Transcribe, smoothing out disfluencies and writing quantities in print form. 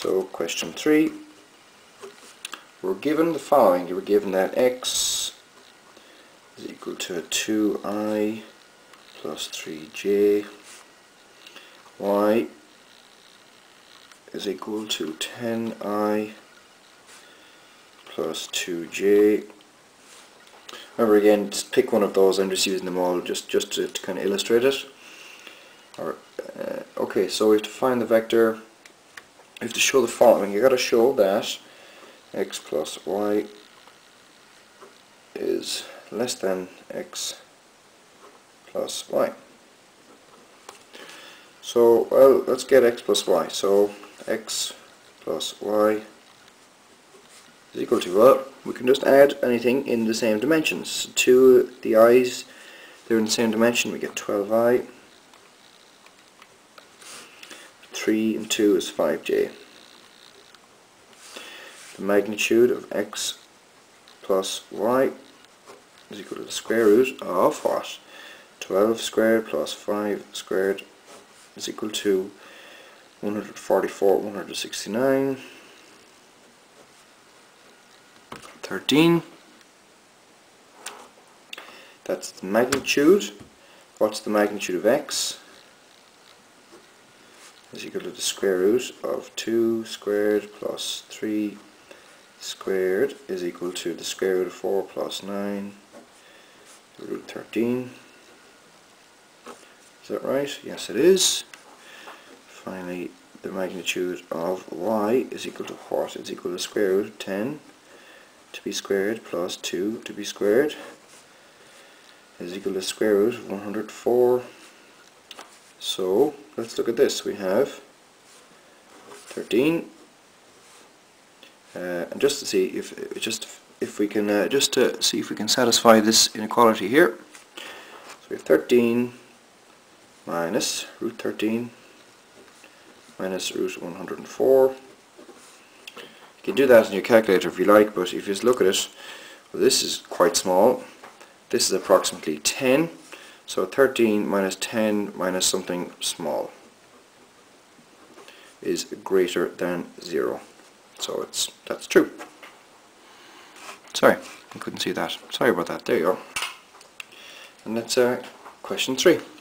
So question 3, we're given the following. We're given that x is equal to 2i plus 3j, y is equal to 10i plus 2j. Remember again, just pick one of those. I'm just using them all just to kind of illustrate it. Or, okay, so we have to find the vector. We have to show the following. You've got to show that x plus y is less than x plus y. So, well, let's get x plus y. So, x plus y is equal to, well, we can just add anything in the same dimensions. Two, the i's, they're in the same dimension. We get 12i. 3 and 2 is 5j. The magnitude of x plus y is equal to the square root of what? 12 squared plus 5 squared is equal to 144, 169, 13. That's the magnitude. What's the magnitude of x? Is equal to the square root of 2 squared plus 3 squared is equal to the square root of 4 plus 9 root 13. Is that right? Yes, it is. Finally, the magnitude of y is equal to what? It's equal to the square root of 10 to be squared plus 2 to be squared is equal to the square root of 104. So, let's look at this. We have 13, and just to see if we can just to see if we can satisfy this inequality here. So we have 13 minus root 13 minus root 104. You can do that in your calculator if you like, but if you just look at it, well, this is quite small. This is approximately 10. So 13 minus 10 minus something small is greater than 0. So that's true. Sorry, I couldn't see that. Sorry about that. There you go. And that's question 3.